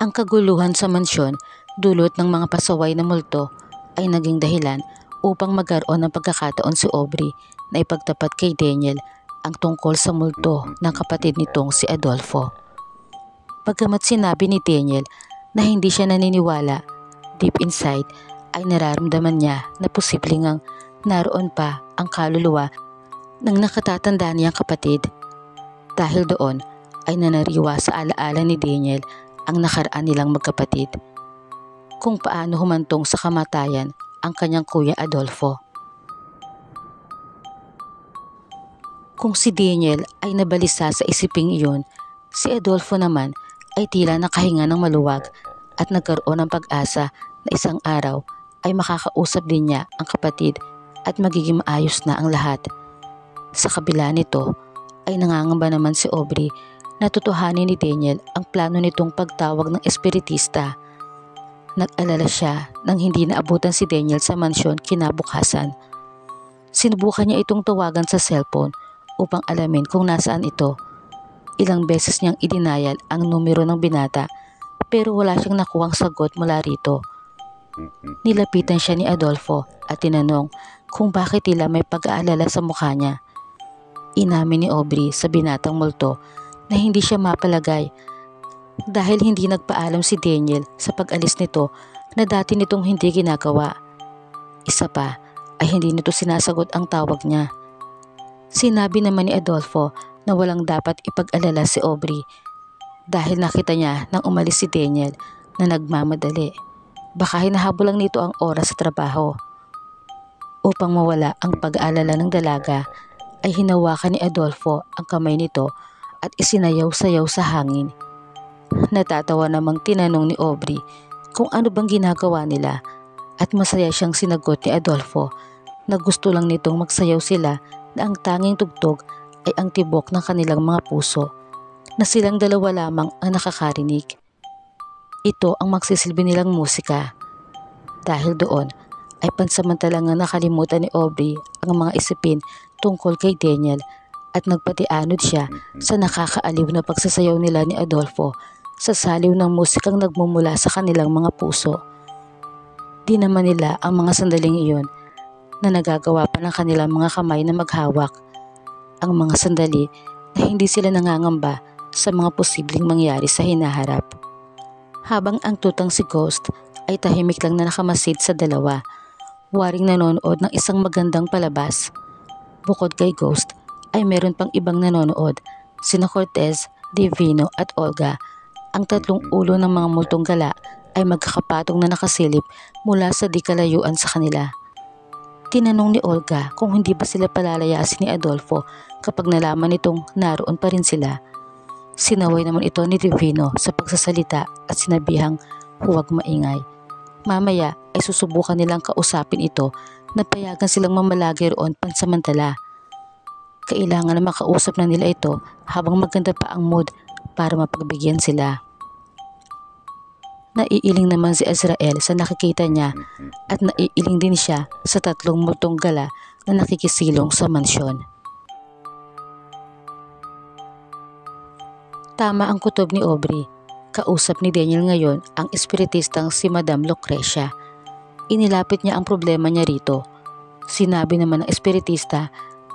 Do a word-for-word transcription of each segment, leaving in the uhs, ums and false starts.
Ang kaguluhan sa mansyon, dulot ng mga pasaway na multo, ay naging dahilan upang magkaroon ng pagkakataon si Aubrey na ipagtapat kay Daniel ang tungkol sa multo ng kapatid nitong si Adolfo. Pagkamat sinabi ni Daniel na hindi siya naniniwala, deep inside ay nararamdaman niya na posibleng ang naroon pa ang kaluluwa ng nakatatanda niyang kapatid. Dahil doon ay nanariwa sa alaala ni Daniel ang nakaraan nilang magkapatid, kung paano humantong sa kamatayan ang kanyang kuya Adolfo. Kung si Daniel ay nabalisa sa isiping iyon, si Adolfo naman ay tila nakahinga ng maluwag at nagkaroon ng pag-asa na isang araw ay makakausap din niya ang kapatid at magiging maayos na ang lahat. Sa kabila nito ay nangangamba naman si Aubrey natutuhanin ni Daniel ang plano nitong pagtawag ng espiritista. Nag-alala siya nang hindi naabutan si Daniel sa mansyon kinabukasan. Sinubukan niya itong tawagan sa cellphone upang alamin kung nasaan ito. Ilang beses niyang idinayal ang numero ng binata pero wala siyang nakuhang sagot mula rito. Nilapitan siya ni Adolfo at tinanong kung bakit tila may pag-aalala sa mukha niya. Inamin ni Aubrey sa binatang multo na hindi siya mapalagay dahil hindi nagpaalam si Daniel sa pag-alis nito na dati nitong hindi ginagawa. Isa pa ay hindi nito sinasagot ang tawag niya. Sinabi naman ni Adolfo na walang dapat ipag-alala si Aubrey dahil nakita niya nang umalis si Daniel na nagmamadali. Baka hinahabol lang nito ang oras sa trabaho. Upang mawala ang pag-aalala ng dalaga ay hinawakan ni Adolfo ang kamay nito at isinayaw-sayaw sa hangin. Natatawa namang tinanong ni Aubrey kung ano bang ginagawa nila at masaya siyang sinagot ni Adolfo na gusto lang nitong magsayaw sila na ang tanging tugtog ay ang tibok ng kanilang mga puso na silang dalawa lamang ang nakakarinig. Ito ang magsisilbi nilang musika. Dahil doon ay pansamantalang nakalimutan ni Aubrey ang mga isipin tungkol kay Daniel at nagpatianod siya sa nakakaaliw na pagsasayaw nila ni Adolfo sa saliw ng musikang nagmumula sa kanilang mga puso. Di naman nila ang mga sandaling iyon na nagagawa pa ng kanilang mga kamay na maghawak. Ang mga sandali na hindi sila nangangamba sa mga posibleng mangyari sa hinaharap. Habang ang tutang si Ghost ay tahimik lang na nakamasid sa dalawa, waring nanonood ng isang magandang palabas. Bukod kay Ghost ay meron pang ibang nanonood, sina Cortez, Divino at Olga. Ang tatlong ulo ng mga multong gala ay magkakapatong na nakasilip mula sa di kalayuan sa kanila. Tinanong ni Olga kung hindi ba sila palalayasin ni Adolfo kapag nalaman nitong naroon pa rin sila. Sinaway naman ito ni Divino sa pagsasalita at sinabihang huwag maingay. Mamaya ay susubukan nilang kausapin ito na payagan silang mamalagi roon pansamantala. Kailangan na makausap na nila ito habang maganda pa ang mood para mapagbigyan sila. Naiiling naman si Azrael sa nakikita niya at naiiling din siya sa tatlong multong gala na nakikisilong sa mansyon. Tama ang kutob ni Aubrey. Kausap ni Daniel ngayon ang espiritistang si Madam Lucrecia. Inilapit niya ang problema niya rito. Sinabi naman ng espiritista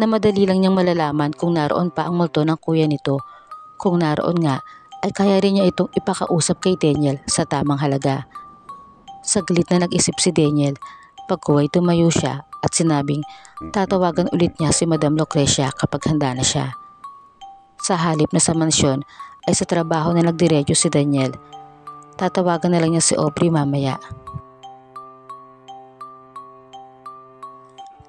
na madali lang niyang malalaman kung naroon pa ang multo ng kuya nito. Kung naroon nga ay kaya rin niya itong ipakausap kay Daniel sa tamang halaga. Saglit na nag-isip si Daniel, pagkuway tumayo siya at sinabing tatawagan ulit niya si Madam Lucrecia kapag handa na siya. Sa halip na sa mansyon ay sa trabaho na nagdiretso si Daniel. Tatawagan na lang niya si Aubrey mamaya.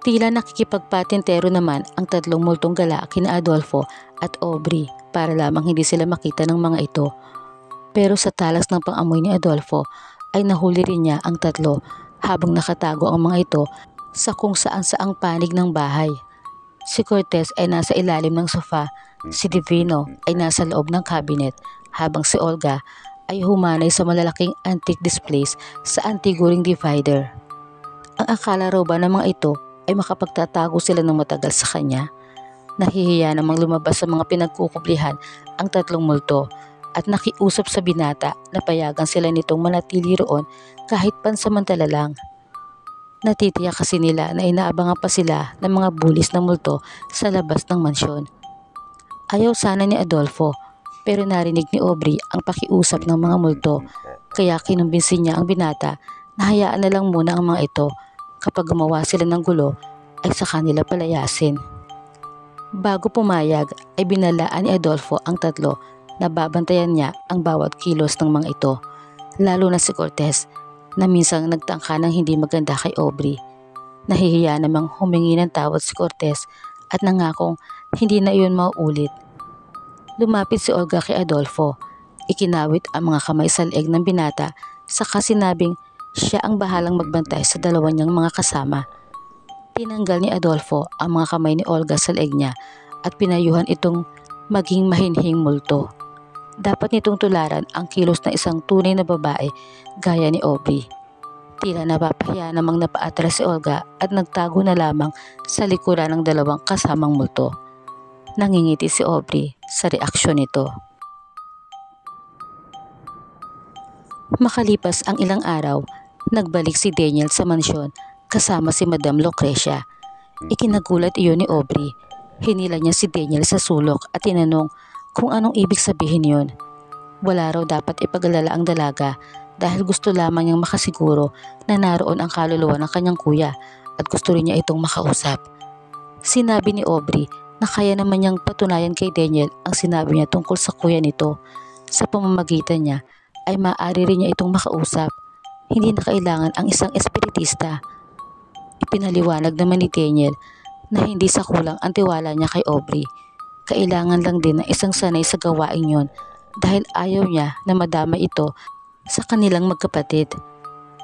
Tila nakikipagpatintero naman ang tatlong multong gala kina Adolfo at Aubrey para lamang hindi sila makita ng mga ito. Pero sa talas ng pangamoy ni Adolfo ay nahuli rin niya ang tatlo habang nakatago ang mga ito sa kung saan saang panig ng bahay. Si Cortez ay nasa ilalim ng sofa, si Divino ay nasa loob ng cabinet habang si Olga ay humanay sa malalaking antique displays sa antiguring divider. Ang akala raw ba ng mga ito ay makapagtatago sila ng matagal sa kanya. Nahihiya namang lumabas sa mga pinagkukublihan ang tatlong multo at nakiusap sa binata na payagan sila nitong manatili roon kahit pansamantala lang. Natitiyak kasi nila na inaabangan pa sila ng mga bulis na multo sa labas ng mansyon. Ayaw sana ni Adolfo pero narinig ni Aubrey ang pakiusap ng mga multo kaya kinumbinsin niya ang binata na hayaan na lang muna ang mga ito. Kapag gumawa sila ng gulo ay sa kanila palayasin. Bago pumayag ay binalaan ni Adolfo ang tatlo na babantayan niya ang bawat kilos ng mga ito, lalo na si Cortez na minsan nagtangka ng hindi maganda kay Aubrey. Nahihiya namang humingi ng tawad si Cortez at nangakong hindi na iyon mauulit. Lumapit si Olga kay Adolfo, ikinawit ang mga kamay sa leeg ng binata saka sinabing siya ang bahalang magbantay sa dalawa niyang mga kasama. Tinanggal ni Adolfo ang mga kamay ni Olga sa leeg niya at pinayuhan itong maging mahinhing multo. Dapat nitong tularan ang kilos ng isang tunay na babae gaya ni Aubrey. Tila napapahiya namang napaatras si Olga at nagtago na lamang sa likuran ng dalawang kasamang multo. Nangingiti si Aubrey sa reaksyon nito. Makalipas ang ilang araw, nagbalik si Daniel sa mansyon kasama si Madam Lucrecia. Ikinagulat iyon ni Aubrey. Hinila niya si Daniel sa sulok at tinanong kung anong ibig sabihin yun. Wala raw dapat ipagalala ang dalaga dahil gusto lamang niyang makasiguro na naroon ang kaluluwa ng kanyang kuya at gusto rin niya itong makausap. Sinabi ni Aubrey na kaya naman niyang patunayan kay Daniel ang sinabi niya tungkol sa kuya nito. Sa pamamagitan niya ay maaari rin niya itong makausap. Hindi na kailangan ang isang espiritista. Ipinaliwanag naman ni Daniel na hindi sakulang ang tiwala niya kay Aubrey. Kailangan lang din ng isang sanay sa gawain yon dahil ayaw niya na madama ito sa kanilang magkapatid.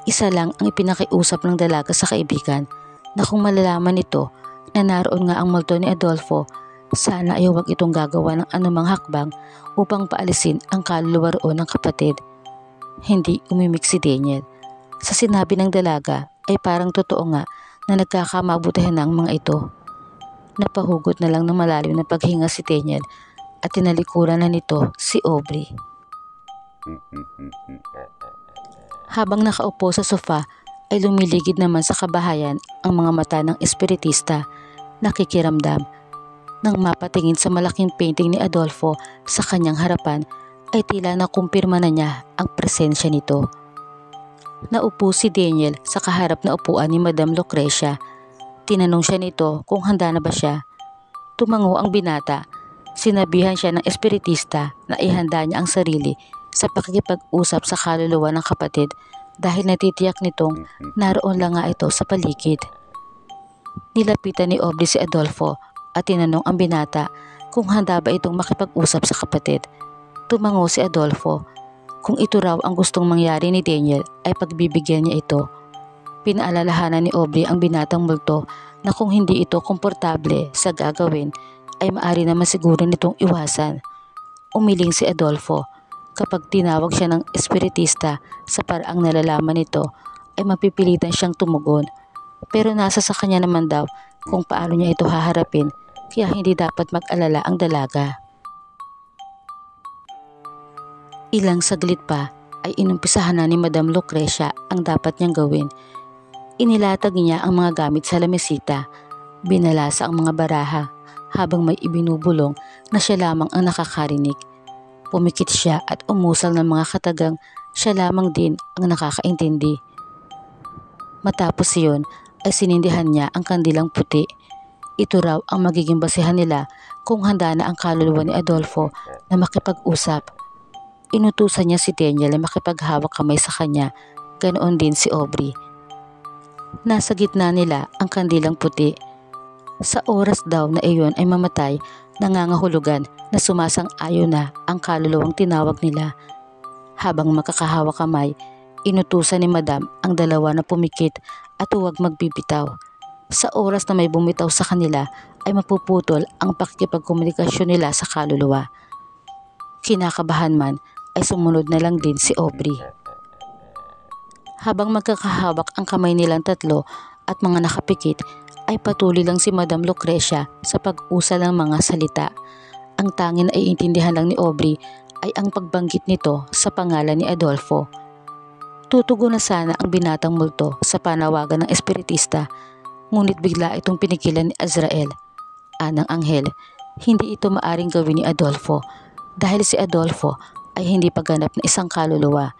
Isa lang ang ipinakiusap ng dalaga sa kaibigan na kung malalaman nito na naroon nga ang multo ni Adolfo, sana ay huwag itong gagawa ng anumang hakbang upang paalisin ang kaluluwa roon ng kapatid. Hindi umimik si Daniel. Sa sinabi ng dalaga ay parang totoo nga na nagkakamabutihan na ang mga ito. Napahugot na lang ng malalim na paghinga si Tenyan at tinalikuran na nito si Aubrey. Habang nakaupo sa sofa ay lumiligid naman sa kabahayan ang mga mata ng espiritista. Nakikiramdam nang mapatingin sa malaking painting ni Adolfo sa kanyang harapan ay tila nakumpirma na niya ang presensya nito. Naupo si Daniel sa kaharap na upuan ni Madam Lucrecia. Tinanong siya nito kung handa na ba siya. Tumango ang binata. Sinabihan siya ng espiritista na ihanda niya ang sarili sa pakikipag-usap sa kaluluwa ng kapatid dahil natitiyak nitong naroon lang nga ito sa paligid. Nilapitan ni Aubrey si Adolfo at tinanong ang binata kung handa ba itong makipag-usap sa kapatid. Tumango si Adolfo. Kung ito raw ang gustong mangyari ni Daniel ay pagbibigyan niya ito. Pinaalalahanan ni Aubrey ang binatang multo na kung hindi ito komportable sa gagawin ay maaari naman siguro nitong iwasan. Umiling si Adolfo. Kapag tinawag siya ng espiritista sa paraang nalalaman nito ay mapipilitan siyang tumugon. Pero nasa sa kanya naman daw kung paano niya ito haharapin kaya hindi dapat mag-alala ang dalaga. Ilang saglit pa ay inumpisahan na ni Madam Lucrecia ang dapat niyang gawin. Inilatag niya ang mga gamit sa lamesita, binalasa ang mga baraha habang may ibinubulong na siya lamang ang nakakarinig. Pumikit siya at umusal ng mga katagang siya lamang din ang nakakaintindi. Matapos iyon ay sinindihan niya ang kandilang puti. Ito raw ang magiging basehan nila kung handa na ang kaluluwa ni Adolfo na makipag-usap. Inutusan niya si Daniel na makipaghawak kamay sa kanya, ganoon din si Aubrey. Nasa gitna nila ang kandilang puti. Sa oras daw na iyon ay mamatay, nangangahulugan na sumasang-ayon na ang kaluluwang tinawag nila. Habang makakahawak kamay, inutusan ni Madam ang dalawa na pumikit at huwag magbibitaw. Sa oras na may bumitaw sa kanila ay mapuputol ang pakikipagkomunikasyon nila sa kaluluwa. Kinakabahan man ay sumunod na lang din si Aubrey. Habang magkakahawak ang kamay nilang tatlo at mga nakapikit ay patuloy lang si Madam Lucrecia sa pag-usa ng mga salita. Ang tanging naiintindihan lang ni Aubrey ay ang pagbanggit nito sa pangalan ni Adolfo. Tutugon na sana ang binatang multo sa panawagan ng espiritista, ngunit bigla itong pinigilan ni Azrael. Anang anghel, hindi ito maaring gawin ni Adolfo dahil si Adolfo ay hindi pagganap na isang kaluluwa.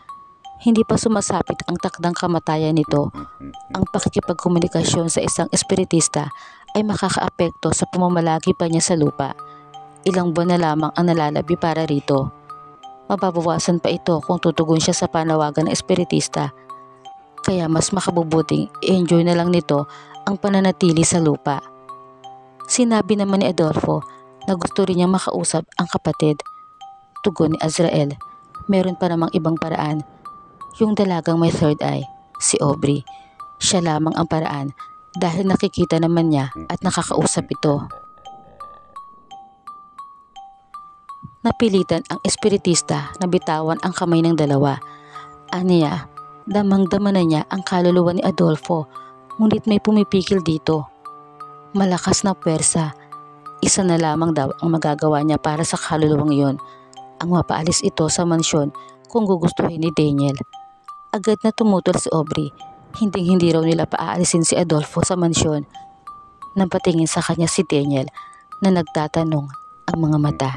Hindi pa sumasapit ang takdang kamatayan nito. Ang pakikipagkomunikasyon sa isang espiritista ay makakaapekto sa pamamalagi pa niya sa lupa. Ilang buwan na lamang ang nalalabi para rito. Mababawasan pa ito kung tutugon siya sa panawagan ng espiritista. Kaya mas makabubuting i-enjoy na lang nito ang pananatili sa lupa. Sinabi naman ni Adolfo na gusto rin niyang makausap ang kapatid. Tugon ni Azrael, meron pa namang ibang paraan. Yung dalagang may third eye, si Aubrey, siya lamang ang paraan dahil nakikita naman niya at nakakausap ito. Napilitan ang espiritista na bitawan ang kamay ng dalawa. Aniya, damang-dama na niya ang kaluluwa ni Adolfo, ngunit may pumipikil dito. Malakas na puwersa, isa na lamang daw ang magagawa niya para sa kaluluwang iyon, ang mapaalis ito sa mansyon kung gugustuhin ni Daniel. Agad na tumutol si Aubrey. Hinding-hindi raw nila paaalisin si Adolfo sa mansyon. Napatingin sa kanya si Daniel na nagtatanong ang mga mata.